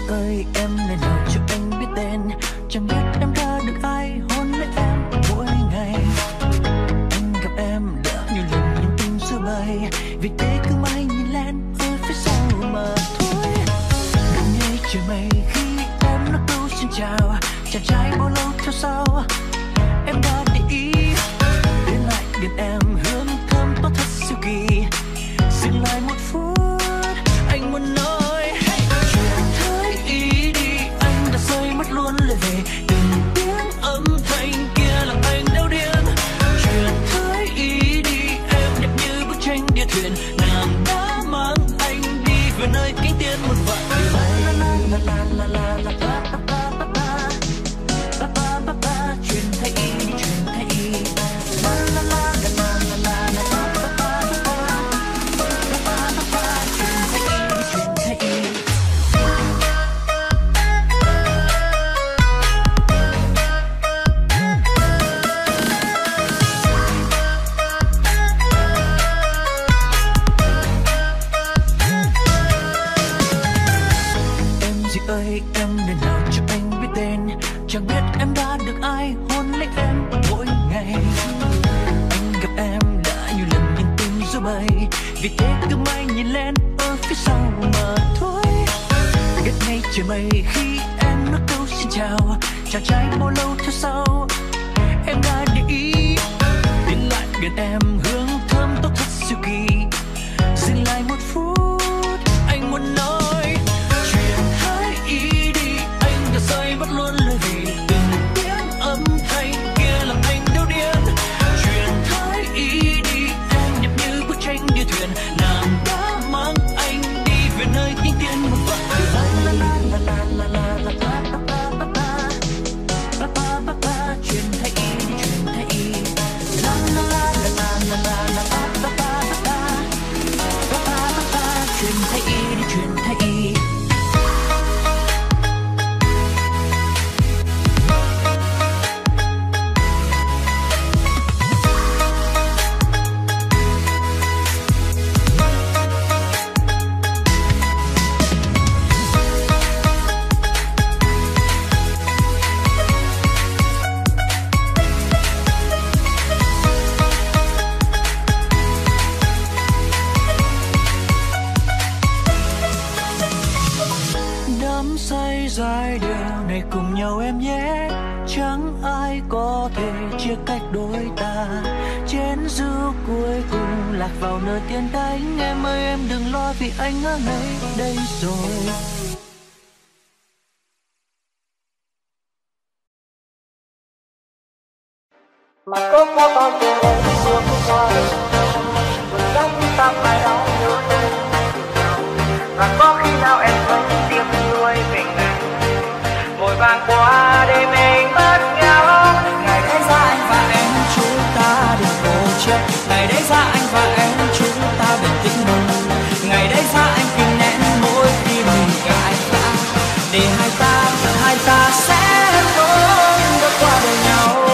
Chị ơi em ngày nào cho anh biết tên, chẳng biết em đã được ai hôn lấy em mỗi ngày. Anh gặp em đã nhiều lần nhưng tim xưa bay, vì thế cứ mãi nhìn lên ở phía sau mà thôi. Đừng nghe trời mây khi em nói câu xin chào, chàng trai bao lâu theo sau em đã để ý. Đến lại điện em hương thơm tỏa thật siêu kỳ, dừng lại một phút anh muốn nói. Vì thế cứ mãi nhìn lên ở phía sau mà thôi. Ghét ngay trời mây khi em nói câu xin chào, chàng trai bao lâu theo sau em đã để ý. Đến lại biển em hương thơm tốt thật siêu kỳ, dừng lại một phút anh muốn nói. Chuyện hãy ý đi anh đã rơi mất luôn lời vì từng tiếng âm thanh kia làm anh đau điên. Chuyện hãy ý đi em nhập như bức tranh điêu thuyền, nàng đã mang anh đi về nơi kinh thiên một vạn. Vào nơi tiên cánh em ơi em đừng lo vì anh ở ngay đây rồi. Mà có bao nhiêu lần xưa cũng qua, trong tâm bài đau nhớ tên. Và có khi nào em vẫn tiếc nuối mình vội vàng qua để mình mất nhau. Ngày đấy ra anh và em chúng ta đừng vô trách. Ngày đấy ra anh và em chúng ta bình tĩnh mừng. Ngày đấy ra anh kìm nén mỗi khi mình cãi vã, để hai ta sẽ không bước qua đời nhau.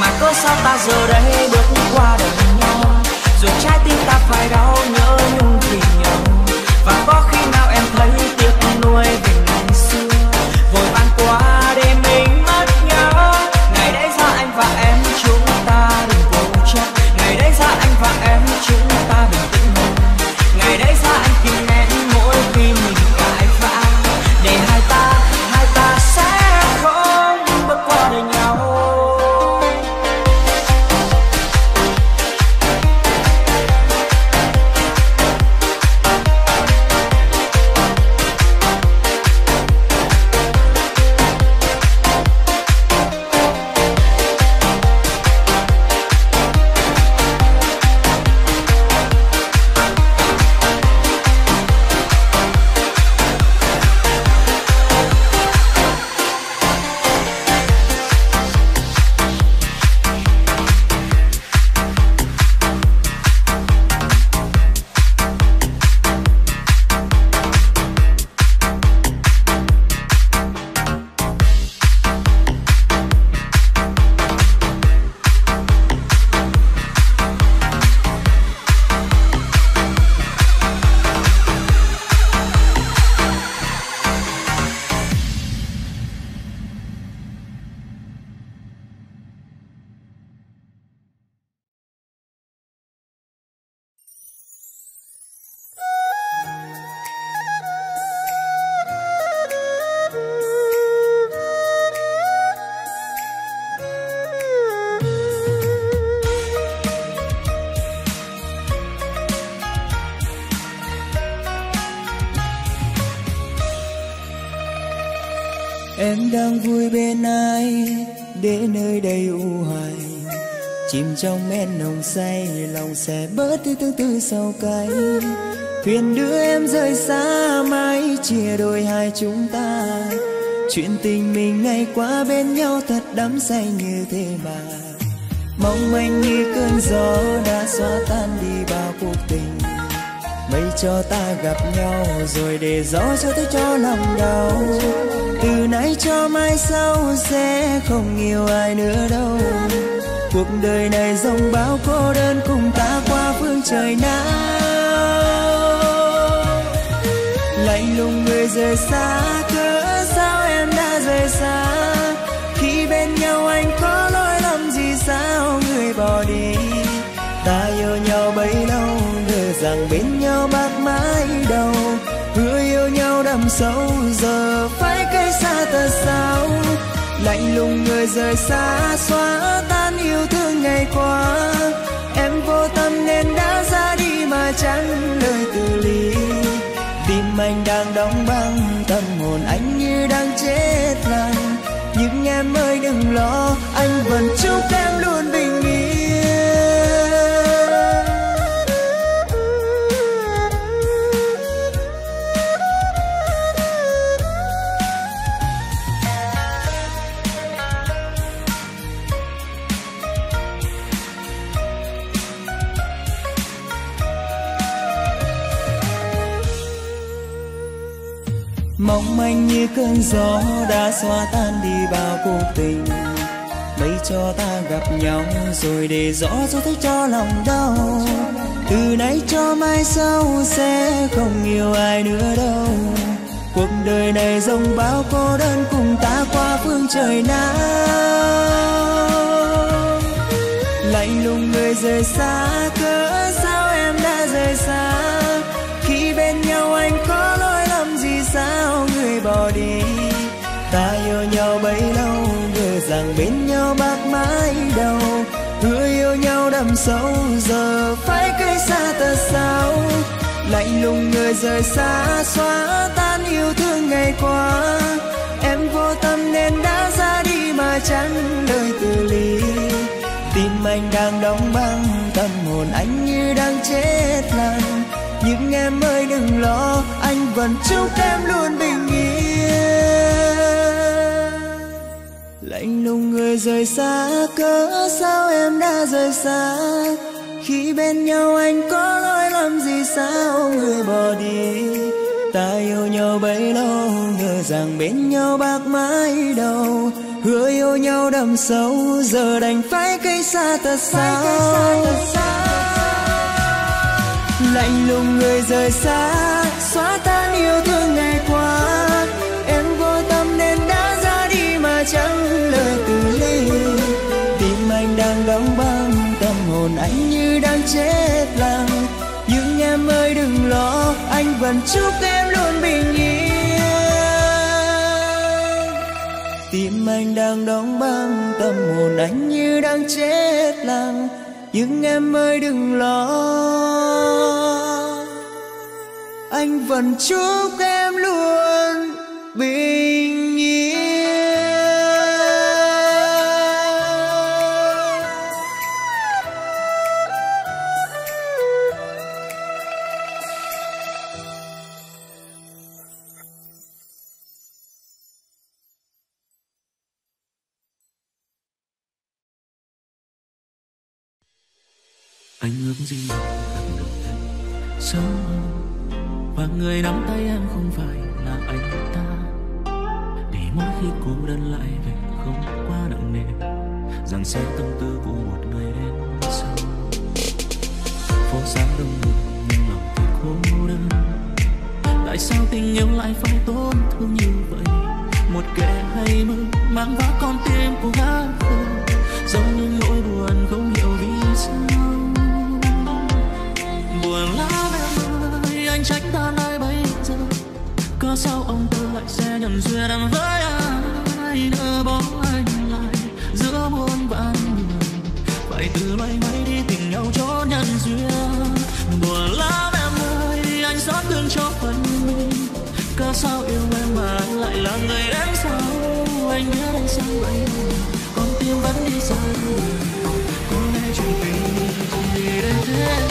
Mà cớ sao ta giờ đây bước qua đời nhau, rồi trái tim ta phải đau nhớ nhung vì nhau. Và có khi nào em thấy tiếc nuối vì ngày xưa vội vã quá để mình mất nhau. Ngày đấy ra anh và em chúng ta đừng cố chấp, ngày đấy ra anh và em chúng ta bình tĩnh hơn, ngày đấy ra anh kìm nén mỗi khi mình cãi vã để hai ta sẽ không bước qua đời nhau. Em đang vui bên ai để nơi đây u hoài, chìm trong men nồng say lòng sẽ bớt đi tương tư sau cay. Thuyền đưa em rời xa mãi chia đôi hai chúng ta, chuyện tình mình ngày qua bên nhau thật đắm say như thế mà. Mong manh như cơn gió đã xóa tan đi bao cuộc tình, mây cho ta gặp nhau rồi để gió cho tôi cho lòng đau. Từ nay cho mai sau sẽ không yêu ai nữa đâu, cuộc đời này dòng bão cô đơn cùng ta qua phương trời nào. Lạnh lùng người rời xa, cớ sao em đã rời xa, khi bên nhau anh có lỗi lầm gì sao người bỏ đi. Ta yêu nhau bấy lâu ngờ rằng bên nhau bạc mãi đầu, hứa yêu nhau đậm sâu giờ phải cách xa thật sao. Lạnh lùng người rời xa xóa tan yêu thương ngày qua, em vô tâm nên đã ra đi mà chẳng lời từ ly. Tim anh đang đóng băng, tâm hồn anh như đang chết lặng, nhưng em ơi đừng lo, anh vẫn chúc em luôn bình yên. Mong manh như cơn gió đã xóa tan đi bao cuộc tình, mấy cho ta gặp nhau rồi để gió cho thấy cho lòng đau. Từ nay cho mai sau sẽ không yêu ai nữa đâu, cuộc đời này dòng bão cô đơn cùng ta qua phương trời nào. Lạnh lùng người rời xa, cớ sao em đã rời xa, khi bên nhau anh có lỗi sao người bỏ đi. Ta yêu nhau bấy lâu ngờ rằng bên nhau bạc mãi đầu, hứa yêu nhau đậm sâu giờ phải cách xa thật sao. Lạnh lùng người rời xa xóa tan yêu thương ngày qua, em vô tâm nên đã ra đi mà chẳng lời từ ly. Tim anh đang đóng băng, tâm hồn anh như đang chết lặng, nhưng em ơi đừng lo, anh vẫn chúc em luôn bình yên. Lạnh lùng người rời xa, cớ sao em đã rời xa, khi bên nhau anh có lỗi lầm gì sao người bỏ đi. Ta yêu nhau bấy lâu ngờ rằng bên nhau bạc mãi đầu, hứa yêu nhau đậm sâu, giờ đành phải cách xa thật sao. Lạnh lùng người rời xa, xóa tan yêu thương ngày qua. Em vô tâm nên đã ra đi mà chẳng lời từ ly. Tim anh đang đóng băng, tâm hồn anh như đang chết lặng. Nhưng em ơi đừng lo, anh vẫn chúc em luôn bình yên. Tim anh đang đóng băng, tâm hồn anh như đang chết lặng. Nhưng em ơi đừng lo, anh vẫn chúc em luôn bình yên. Anh ước gì mà không được em sớm hơn, và người nắm tay em không phải là anh ta. Để mỗi khi cô đơn lại về không quá nặng nề, rằng sẽ tâm tư của một người đến sau. Phố xá đông người nhưng lòng thì cô đơn. Tại sao tình yêu lại phải tổn thương như vậy? Một kẻ hay mơ mang vác con tim của gã khờ, giống như nỗi buồn không hiểu vì sao. Buồn lắm em ơi, anh trách ta nơi bây giờ. Cớ sao ông ta lại sẽ nhận duyên em với ai? Đưa bóng anh lại giữa muôn vạn người, vậy từ loay hoay đi tìm nhau chỗ nhân duyên. Buồn lắm em ơi, anh xót thương cho phần mình. Cớ sao yêu em mà anh lại là người đến sau? Anh biết anh sao vậy, con tim vẫn đi xa người. Có lẽ chuyện tình không đi đến thế.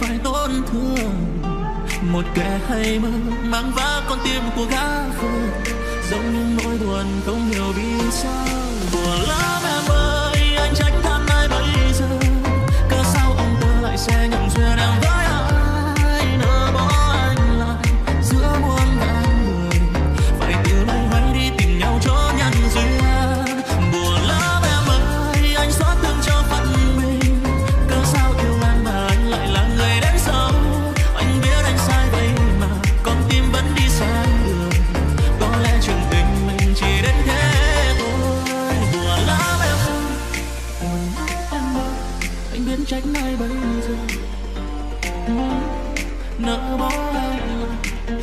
Phải tổn thương một kẻ hay mơ mang vác con tim của gã khờ, giống như nỗi buồn không hiểu vì sao. Buồn lắm em ơi, anh trách than ai bây giờ? Cớ sao ông ta lại sẽ nhận duyên em với ai? Nỡ bỏ anh lại giữa muôn vàn người, phải từ nay hãy đi tìm nhau cho nhân duyên. Buồn lắm em ơi, anh xót thương cho phận mình. Cớ sao yêu anh mà anh lại là người. Trách nơi bây giờ nỡ bỏ anh lại